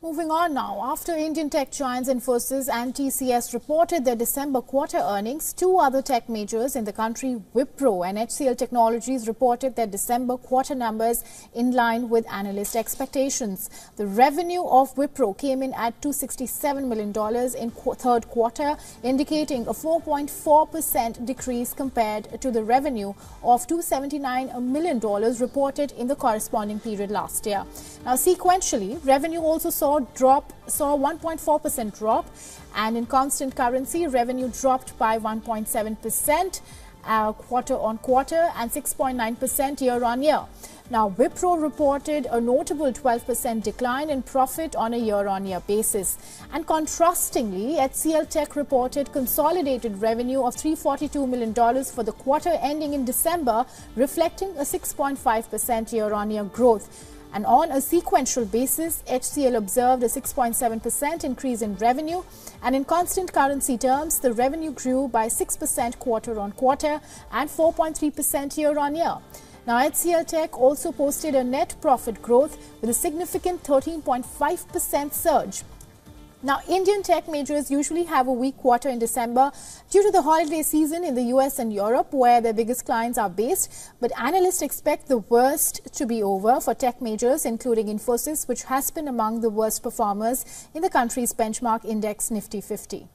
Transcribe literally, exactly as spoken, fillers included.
Moving on now, after Indian tech giants Infosys and T C S reported their December quarter earnings, two other tech majors in the country, Wipro and H C L Technologies, reported their December quarter numbers in line with analyst expectations. The revenue of Wipro came in at two hundred sixty-seven million dollars in qu third quarter, indicating a four point four percent decrease compared to the revenue of two hundred seventy-nine million dollars reported in the corresponding period last year. Now, sequentially, revenue also saw drop saw one point four percent drop, and in constant currency revenue dropped by one point seven percent uh, quarter on quarter and six point nine percent year on year. Now, Wipro reported a notable twelve percent decline in profit on a year-on-year basis. And contrastingly, H C L Tech reported consolidated revenue of three hundred forty-two million dollars for the quarter ending in December, reflecting a six point five percent year-on-year growth. And on a sequential basis, H C L observed a six point seven percent increase in revenue, and in constant currency terms, the revenue grew by six percent quarter-on-quarter and four point three percent year-on-year. Now, H C L Tech also posted a net profit growth with a significant thirteen point five percent surge. Now, Indian tech majors usually have a weak quarter in December due to the holiday season in the U S and Europe, where their biggest clients are based. But analysts expect the worst to be over for tech majors, including Infosys, which has been among the worst performers in the country's benchmark index Nifty fifty.